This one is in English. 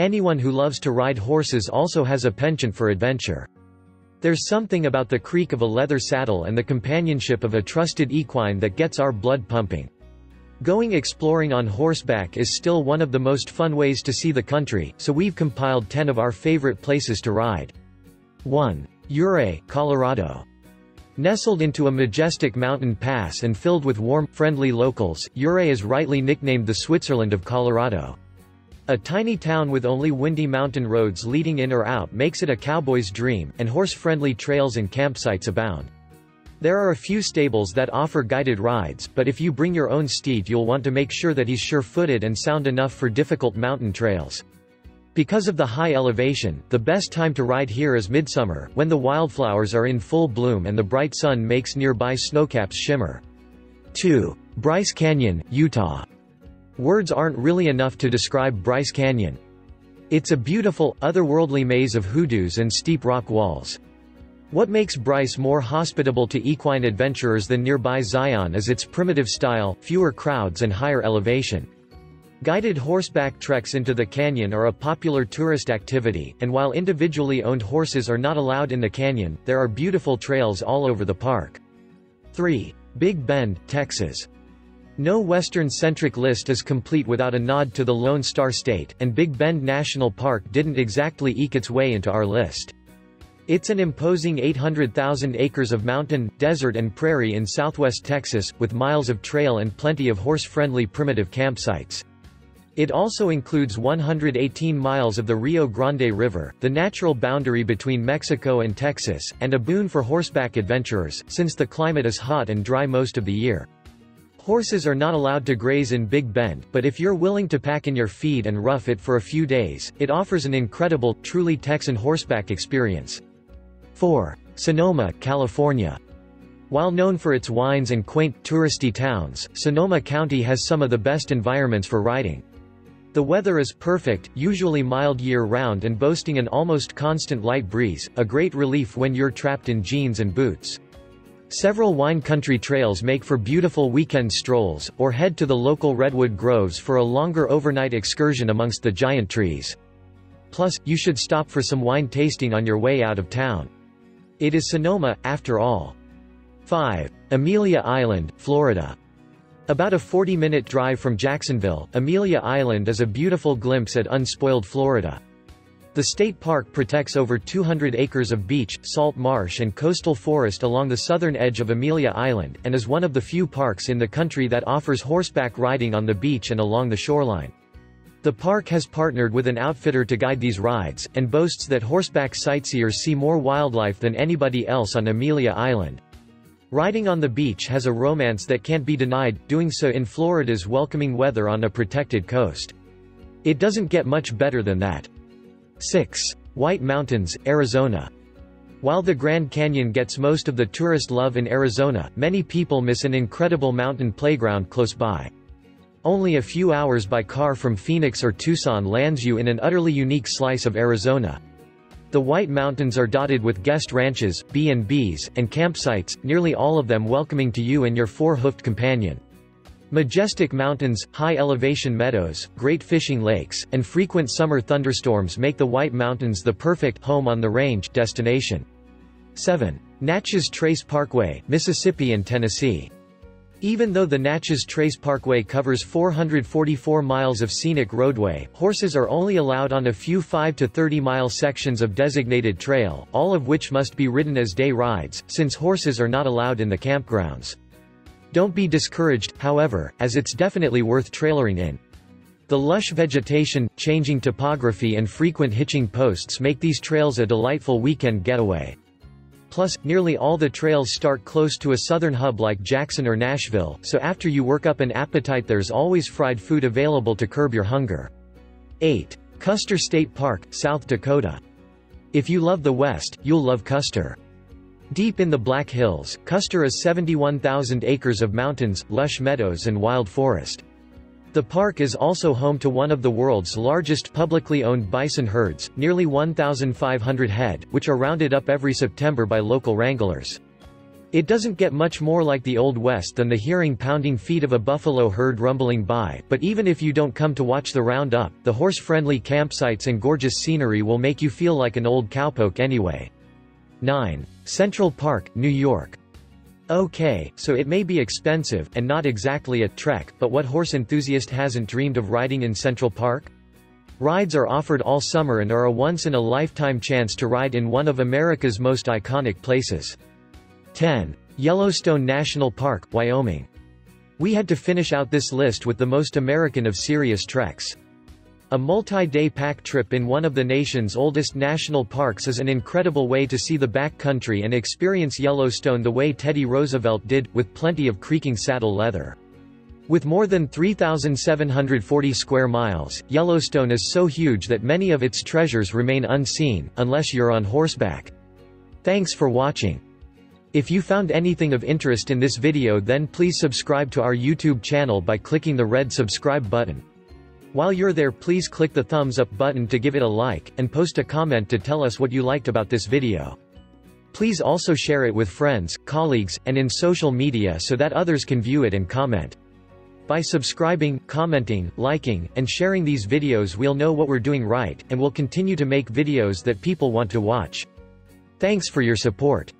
Anyone who loves to ride horses also has a penchant for adventure. There's something about the creak of a leather saddle and the companionship of a trusted equine that gets our blood pumping. Going exploring on horseback is still one of the most fun ways to see the country, so we've compiled 10 of our favorite places to ride. 1. Ouray, Colorado. Nestled into a majestic mountain pass and filled with warm, friendly locals, Ouray is rightly nicknamed the Switzerland of Colorado. A tiny town with only windy mountain roads leading in or out makes it a cowboy's dream, and horse-friendly trails and campsites abound. There are a few stables that offer guided rides, but if you bring your own steed you'll want to make sure that he's sure-footed and sound enough for difficult mountain trails. Because of the high elevation, the best time to ride here is midsummer, when the wildflowers are in full bloom and the bright sun makes nearby snowcaps shimmer. 2. Bryce Canyon, Utah. Words aren't really enough to describe Bryce Canyon. It's a beautiful, otherworldly maze of hoodoos and steep rock walls. What makes Bryce more hospitable to equine adventurers than nearby Zion is its primitive style, fewer crowds and higher elevation. Guided horseback treks into the canyon are a popular tourist activity, and while individually owned horses are not allowed in the canyon, there are beautiful trails all over the park. 3. Big Bend, Texas. No Western-centric list is complete without a nod to the Lone Star State, and Big Bend National Park didn't exactly eke its way into our list. It's an imposing 800,000 acres of mountain, desert and prairie in southwest Texas, with miles of trail and plenty of horse-friendly primitive campsites. It also includes 118 miles of the Rio Grande River, the natural boundary between Mexico and Texas, and a boon for horseback adventurers, since the climate is hot and dry most of the year. Horses are not allowed to graze in Big Bend, but if you're willing to pack in your feed and rough it for a few days, it offers an incredible, truly Texan horseback experience. 4. Sonoma, California. While known for its wines and quaint, touristy towns, Sonoma County has some of the best environments for riding. The weather is perfect, usually mild year-round and boasting an almost constant light breeze, a great relief when you're trapped in jeans and boots. Several wine country trails make for beautiful weekend strolls, or head to the local redwood groves for a longer overnight excursion amongst the giant trees. Plus, you should stop for some wine tasting on your way out of town. It is Sonoma, after all. 5. Amelia Island, Florida. About a 40-minute drive from Jacksonville, Amelia Island is a beautiful glimpse at unspoiled Florida. The state park protects over 200 acres of beach, salt marsh and coastal forest along the southern edge of Amelia Island, and is one of the few parks in the country that offers horseback riding on the beach and along the shoreline. The park has partnered with an outfitter to guide these rides, and boasts that horseback sightseers see more wildlife than anybody else on Amelia Island. Riding on the beach has a romance that can't be denied, doing so in Florida's welcoming weather on a protected coast. It doesn't get much better than that. 6. White Mountains, Arizona. While the Grand Canyon gets most of the tourist love in Arizona, many people miss an incredible mountain playground close by. Only a few hours by car from Phoenix or Tucson lands you in an utterly unique slice of Arizona. The White Mountains are dotted with guest ranches, B&Bs, and campsites, nearly all of them welcoming to you and your four-hoofed companion. Majestic mountains, high-elevation meadows, great fishing lakes, and frequent summer thunderstorms make the White Mountains the perfect home-on-the-range destination. 7. Natchez Trace Parkway, Mississippi and Tennessee. Even though the Natchez Trace Parkway covers 444 miles of scenic roadway, horses are only allowed on a few 5 to 30-mile sections of designated trail, all of which must be ridden as day rides, since horses are not allowed in the campgrounds. Don't be discouraged, however, as it's definitely worth trailering in. The lush vegetation, changing topography and frequent hitching posts make these trails a delightful weekend getaway. Plus, nearly all the trails start close to a southern hub like Jackson or Nashville, so after you work up an appetite there's always fried food available to curb your hunger. 8. Custer State Park, South Dakota. If you love the West, you'll love Custer. Deep in the Black Hills, Custer is 71,000 acres of mountains, lush meadows and wild forest. The park is also home to one of the world's largest publicly owned bison herds, nearly 1,500 head, which are rounded up every September by local wranglers. It doesn't get much more like the Old West than the hearing pounding feet of a buffalo herd rumbling by, but even if you don't come to watch the roundup, the horse-friendly campsites and gorgeous scenery will make you feel like an old cowpoke anyway. 9. Central Park, New York. Okay, so it may be expensive, and not exactly a trek, but what horse enthusiast hasn't dreamed of riding in Central Park? Rides are offered all summer and are a once-in-a-lifetime chance to ride in one of America's most iconic places. 10. Yellowstone National Park, Wyoming. We had to finish out this list with the most American of serious treks. A multi-day pack trip in one of the nation's oldest national parks is an incredible way to see the backcountry and experience Yellowstone the way Teddy Roosevelt did, with plenty of creaking saddle leather. With more than 3,740 square miles, Yellowstone is so huge that many of its treasures remain unseen, unless you're on horseback. Thanks for watching. If you found anything of interest in this video, then please subscribe to our YouTube channel by clicking the red subscribe button. While you're there, please click the thumbs up button to give it a like, and post a comment to tell us what you liked about this video. Please also share it with friends, colleagues, and in social media so that others can view it and comment. By subscribing, commenting, liking, and sharing these videos, we'll know what we're doing right, and we'll continue to make videos that people want to watch. Thanks for your support.